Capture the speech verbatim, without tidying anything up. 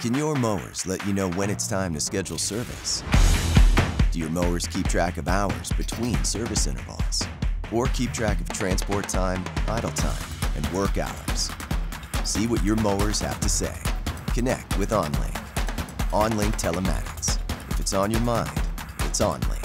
Can your mowers let you know when it's time to schedule service? Do your mowers keep track of hours between service intervals? Or keep track of transport time, idle time, and work hours? See what your mowers have to say. Connect with OnLink. OnLink Telematics. If it's on your mind, it's OnLink.